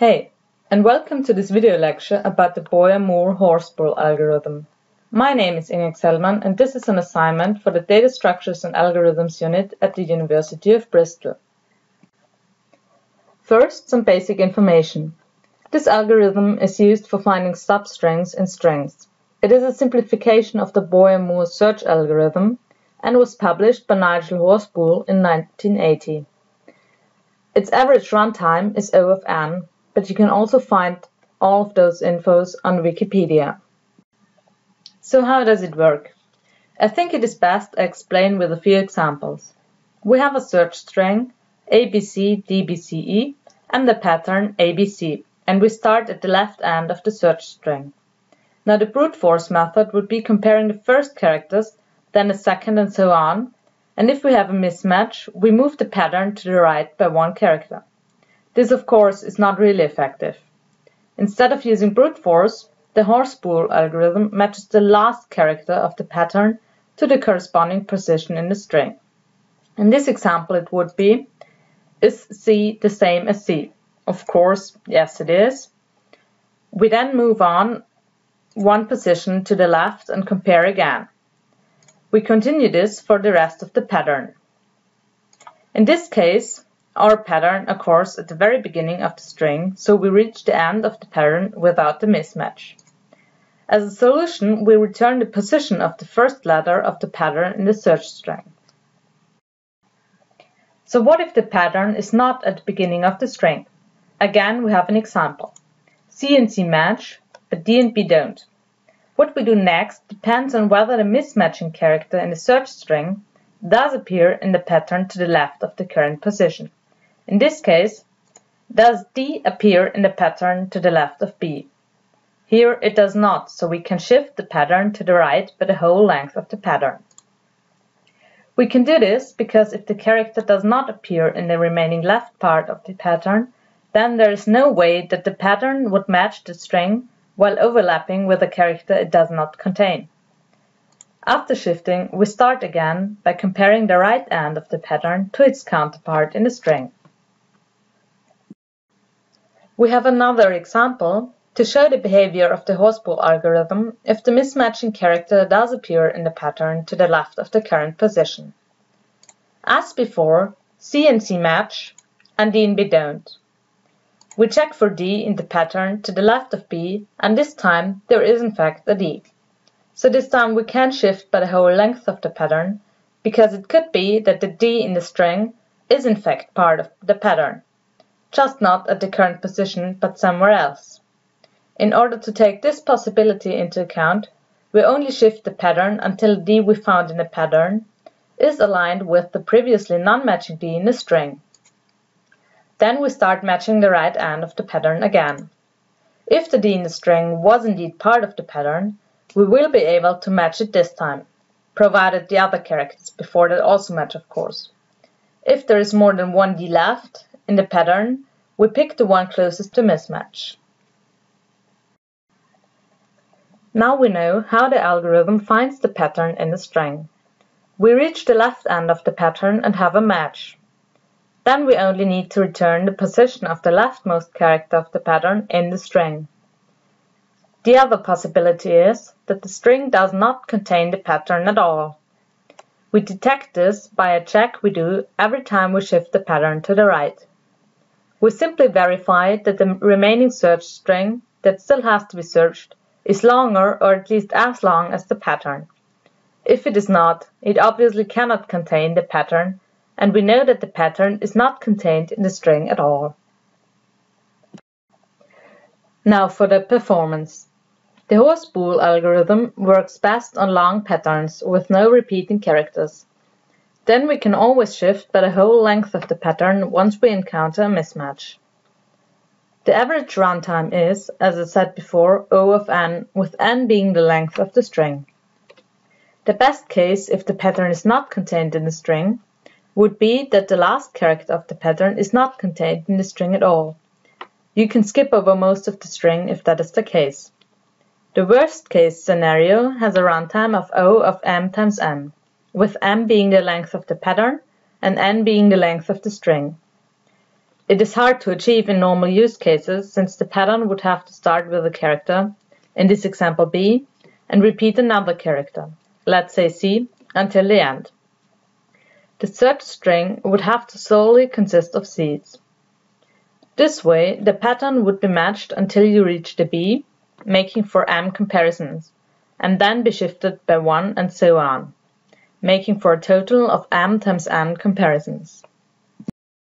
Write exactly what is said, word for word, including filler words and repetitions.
Hey, and welcome to this video lecture about the Boyer-Moore-Horspool algorithm. My name is Inge Gsellmann, and this is an assignment for the Data Structures and Algorithms unit at the University of Bristol. First, some basic information. This algorithm is used for finding substrings in strings. It is a simplification of the Boyer-Moore search algorithm and was published by Nigel Horspool in nineteen eighty. Its average runtime is O of n, but you can also find all of those infos on Wikipedia. So how does it work? I think it is best I explain with a few examples. We have a search string A B C D B C E and the pattern A B C, and we start at the left end of the search string. Now the brute force method would be comparing the first characters, then the second, and so on, and if we have a mismatch, we move the pattern to the right by one character. This, of course, is not really effective. Instead of using brute force, the Horspool algorithm matches the last character of the pattern to the corresponding position in the string. In this example, it would be, is C the same as C? Of course, yes it is. We then move on one position to the left and compare again. We continue this for the rest of the pattern. In this case, our pattern occurs at the very beginning of the string, so we reach the end of the pattern without the mismatch. As a solution, we return the position of the first letter of the pattern in the search string. So what if the pattern is not at the beginning of the string? Again, we have an example. C and C match, but D and B don't. What we do next depends on whether the mismatching character in the search string does appear in the pattern to the left of the current position. In this case, does D appear in the pattern to the left of B? Here it does not, so we can shift the pattern to the right by the whole length of the pattern. We can do this because if the character does not appear in the remaining left part of the pattern, then there is no way that the pattern would match the string while overlapping with a character it does not contain. After shifting, we start again by comparing the right end of the pattern to its counterpart in the string. We have another example to show the behavior of the Horspool algorithm if the mismatching character does appear in the pattern to the left of the current position. As before, C and C match and D and B don't. We check for D in the pattern to the left of B, and this time there is in fact a D. So this time we can shift by the whole length of the pattern, because it could be that the D in the string is in fact part of the pattern, just not at the current position, but somewhere else. In order to take this possibility into account, we only shift the pattern until the D we found in the pattern is aligned with the previously non-matching D in the string. Then we start matching the right end of the pattern again. If the D in the string was indeed part of the pattern, we will be able to match it this time, provided the other characters before that also match, of course. If there is more than one D left in the pattern, we pick the one closest to mismatch. Now we know how the algorithm finds the pattern in the string. We reach the left end of the pattern and have a match. Then we only need to return the position of the leftmost character of the pattern in the string. The other possibility is that the string does not contain the pattern at all. We detect this by a check we do every time we shift the pattern to the right. We simply verify that the remaining search string that still has to be searched is longer, or at least as long as the pattern. If it is not, it obviously cannot contain the pattern, and we know that the pattern is not contained in the string at all. Now for the performance. The Horspool algorithm works best on long patterns with no repeating characters. Then we can always shift by the whole length of the pattern once we encounter a mismatch. The average runtime is, as I said before, O of n, with n being the length of the string. The best case, if the pattern is not contained in the string, would be that the last character of the pattern is not contained in the string at all. You can skip over most of the string if that is the case. The worst case scenario has a runtime of O of m times n, with m being the length of the pattern and n being the length of the string. It is hard to achieve in normal use cases, since the pattern would have to start with a character, in this example B, and repeat another character, let's say C, until the end. The search string would have to solely consist of Cs. This way, the pattern would be matched until you reach the B, making for M comparisons, and then be shifted by one and so on, making for a total of M times N comparisons.